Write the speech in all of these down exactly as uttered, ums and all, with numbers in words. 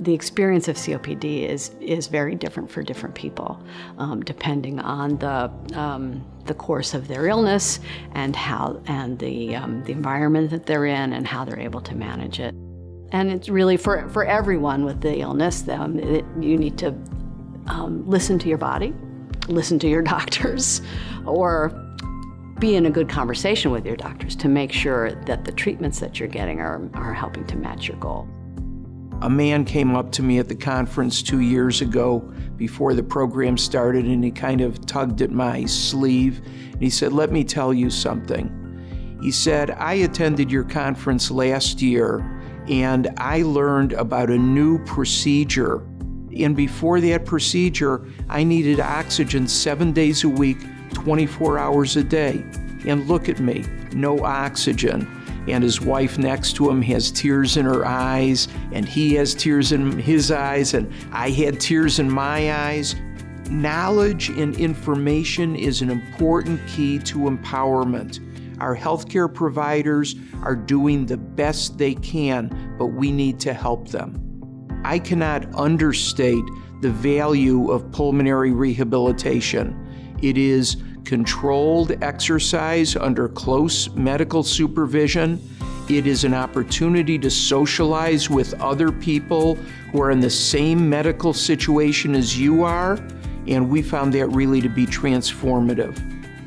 The experience of C O P D is, is very different for different people, um, depending on the, um, the course of their illness and, how, and the, um, the environment that they're in and how they're able to manage it. And it's really for, for everyone with the illness, um, it, you need to um, listen to your body, listen to your doctors, or be in a good conversation with your doctors to make sure that the treatments that you're getting are, are helping to match your goal. A man came up to me at the conference two years ago before the program started, and he kind of tugged at my sleeve and he said, "Let me tell you something." He said, "I attended your conference last year and I learned about a new procedure. And before that procedure, I needed oxygen seven days a week, twenty-four hours a day. And look at me, no oxygen." And his wife next to him has tears in her eyes, and he has tears in his eyes, and I had tears in my eyes. Knowledge and information is an important key to empowerment. Our healthcare providers are doing the best they can, but we need to help them. I cannot understate the value of pulmonary rehabilitation. It is controlled exercise under close medical supervision. It is an opportunity to socialize with other people who are in the same medical situation as you are, and we found that really to be transformative.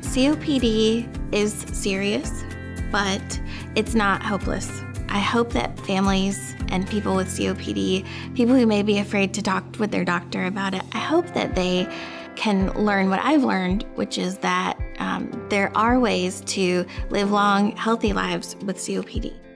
C O P D is serious, but it's not hopeless. I hope that families and people with C O P D, people who may be afraid to talk with their doctor about it, I hope that they can learn what I've learned, which is that um, there are ways to live long, healthy lives with C O P D.